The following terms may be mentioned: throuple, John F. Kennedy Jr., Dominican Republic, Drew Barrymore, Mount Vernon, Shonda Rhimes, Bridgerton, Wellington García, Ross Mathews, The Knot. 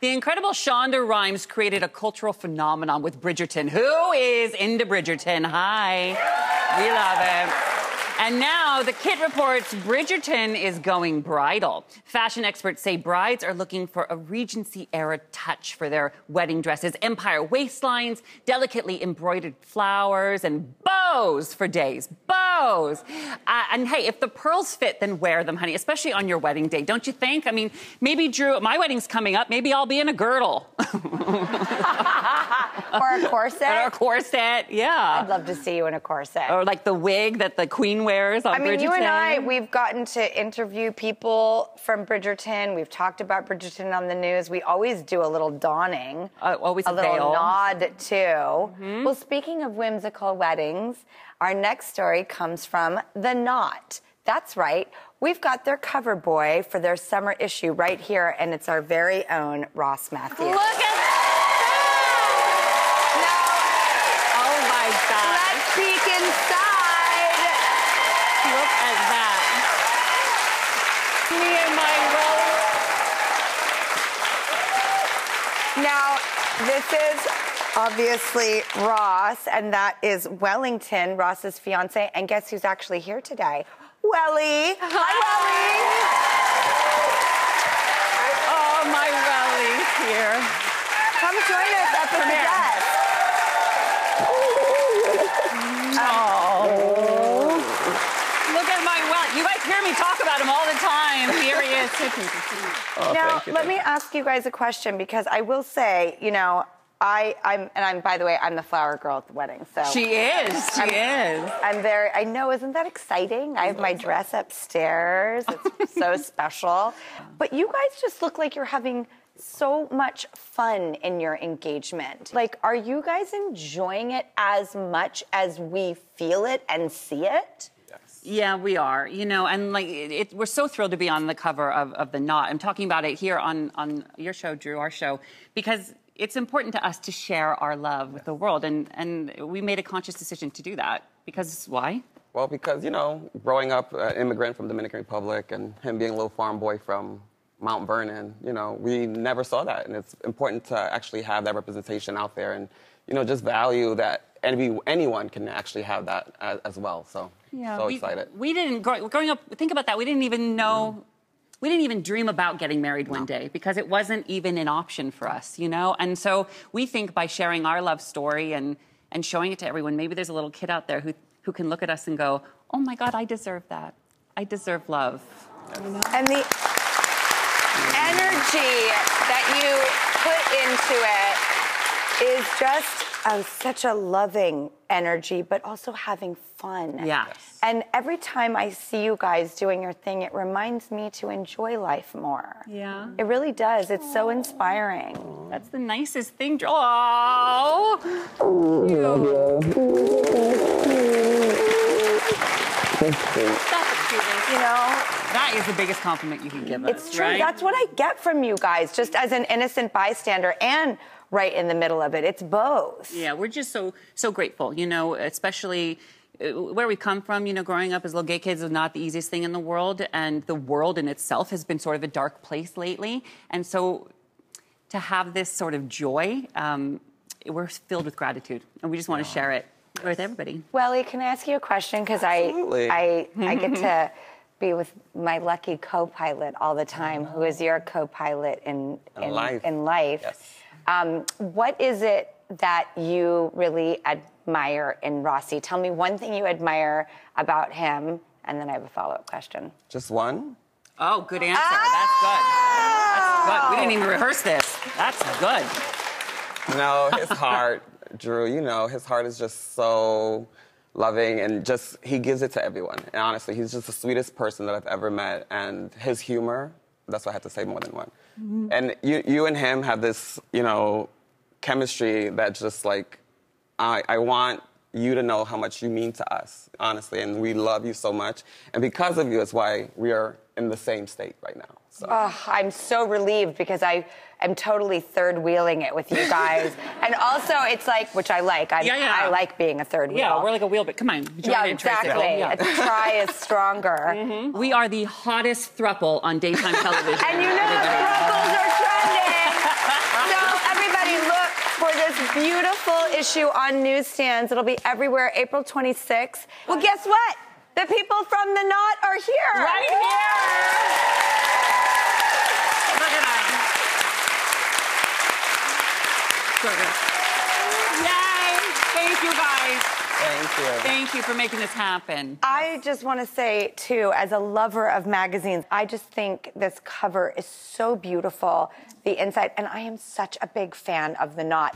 The incredible Shonda Rhimes created a cultural phenomenon with Bridgerton. Who is into Bridgerton? Hi. We love it. And now, The Kid reports Bridgerton is going bridal. Fashion experts say brides are looking for a Regency-era touch for their wedding dresses, empire waistlines, delicately embroidered flowers, and bows for days. Bows! And hey, if the pearls fit, then wear them, honey, especially on your wedding day, don't you think? I mean, maybe, Drew, my wedding's coming up, maybe I'll be in a girdle. Or a corset. Or a corset, yeah. I'd love to see you in a corset. Or like the wig that the queen wears on Bridgerton. I mean, Bridgerton. You and I, we've gotten to interview people from Bridgerton. We've talked about Bridgerton on the news. We always do a little donning. Always a little veil. Nod, too. Mm-hmm. Well, speaking of whimsical weddings, our next story comes from The Knot. That's right. We've got their cover boy for their summer issue right here, and it's our very own Ross Mathews. Look at that! Let's peek inside. Look at that. Me and my rose. Now, this is obviously Ross, and that is Wellington, Ross's fiance. And guess who's actually here today? Welly. Hi, Welly. Oh, my Welly's here. Come join us up in the desk. Oh. Look at my Welly. You guys hear me talk about him all the time. Here he is. Oh, now, let me ask you guys a question, because I will say, you know, I'm by the way, I'm the flower girl at the wedding, so. She is, she is. I'm very, I know, isn't that exciting? I have my dress upstairs. It's so special. But you guys just look like you're having so much fun in your engagement. Like, are you guys enjoying it as much as we feel it and see it? Yes. Yeah, we are. You know, and like, we're so thrilled to be on the cover of The Knot. I'm talking about it here on your show, Drew, our show, because it's important to us to share our love with the world, and we made a conscious decision to do that. Because why? Well, because, you know, growing up an immigrant from Dominican Republic and him being a little farm boy from Mount Vernon, you know, we never saw that. And it's important to actually have that representation out there and, you know, just value that anyone can actually have that as well. So, yeah, so excited. We didn't, growing up, think about that, we didn't even know, we didn't even dream about getting married one day because it wasn't even an option for us, you know? And so we think by sharing our love story and showing it to everyone, maybe there's a little kid out there who can look at us and go, oh my God, I deserve that. I deserve love. Yes. And the energy that you put into it is just such a loving energy, but also having fun. Yeah. Yes. And every time I see you guys doing your thing, it reminds me to enjoy life more. Yeah. It really does. It's so inspiring. That's the nicest thing. Oh. You know? That is the biggest compliment you can give us, it's true. Right? That's what I get from you guys, just as an innocent bystander and right in the middle of it. It's both. Yeah, we're just so grateful, you know, especially where we come from, you know, growing up as little gay kids is not the easiest thing in the world, and the world in itself has been sort of a dark place lately. And so to have this sort of joy, we're filled with gratitude, and we just want to share it with everybody. Welly, can I ask you a question? Because I get to be with my lucky co-pilot all the time, who is your co-pilot in life. Yes. What is it that you really admire in Rossi? Tell me one thing you admire about him, and then I have a follow-up question. Just one? Oh, good answer. Oh! That's good. We didn't even rehearse this. That's good. No, his heart, Drew, you know, his heart is just so loving, and just, he gives it to everyone. And honestly, he's just the sweetest person that I've ever met. And his humor, that's what I have to say more than one. Mm-hmm. And you and him have this, you know, chemistry that just like, I want you to know how much you mean to us, honestly. And we love you so much. And because of you, it's why we are in the same state right now. So. Oh, I'm so relieved, because I am totally third-wheeling it with you guys. And also, it's like, which I like. I like being a third wheel. Yeah, we're like a wheel, but come on. Yeah, exactly. Yeah. A try is stronger. Mm-hmm. We are the hottest throuple on daytime television. And you know the throuples are trending. beautiful issue on newsstands. It'll be everywhere April 26th. Well, guess what? The people from The Knot are here. Right here. Look at that. So good. Yay. Thank you, guys. Thank you. Thank you for making this happen. I just want to say, too, as a lover of magazines, I just think this cover is so beautiful, the inside, and I am such a big fan of The Knot.